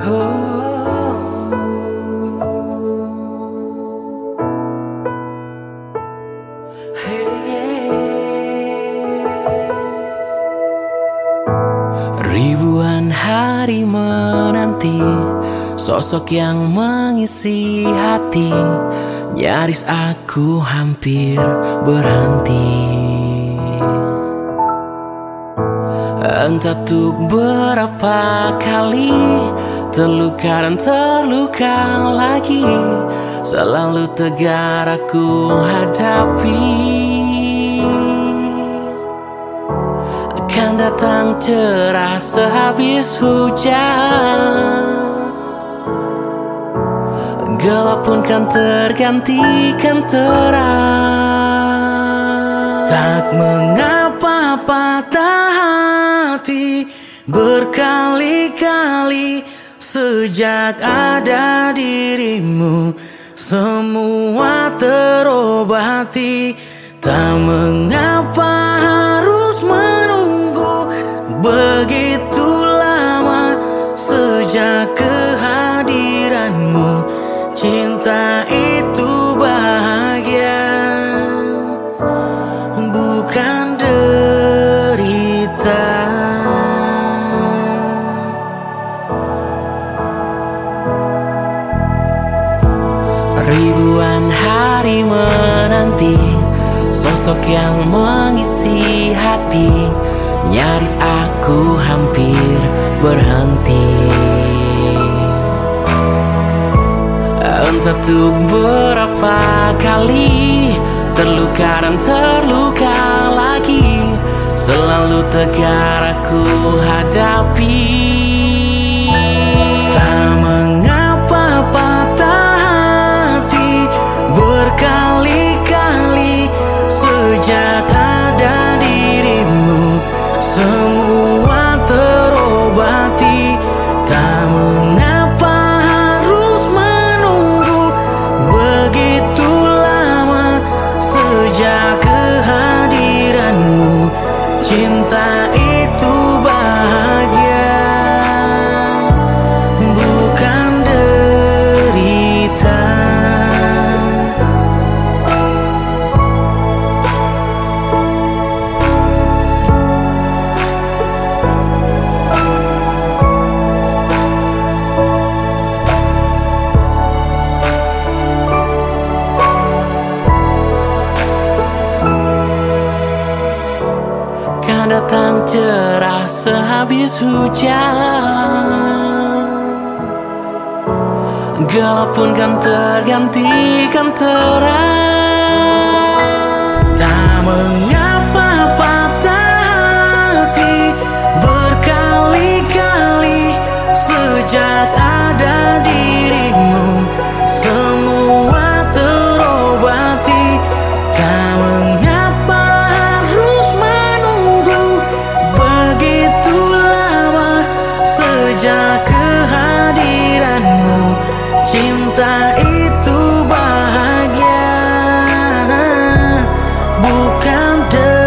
Ribuan hari menanti sosok yang mengisi hati, nyaris aku hampir berhenti. Entah tuh berapa kali terluka dan terluka lagi, selalu tegar aku hadapi. Akan datang cerah sehabis hujan, gelap pun kan tergantikan terang. Tak mengapa patah hati berkali-kali sejak ada dirimu, semua terobati. Tak mengapa harus menunggu begitu lama sejak kehadiranmu, cinta itu bahagia, bukan derita. Ribuan hari menanti sosok yang mengisi hati, nyaris aku hampir berhenti. Entah tuh berapa kali terluka dan terluka lagi, selalu tegar aku hadapi. Tak mengapa patah hati berkali-kali sejak ada dirimu, semua terobati. Tak mengapa harus menunggu begitu lama sejak kehadiranmu, cinta itu bahagia, bukan derita. Datang cerah sehabis hujan, gelap pun kan tergantikan terang. Tak mengapa patah hati berkali-kali sejak ada dirimu, semua terobati. Tak mengapa sejak kehadiranmu, cinta itu bahagia, bukan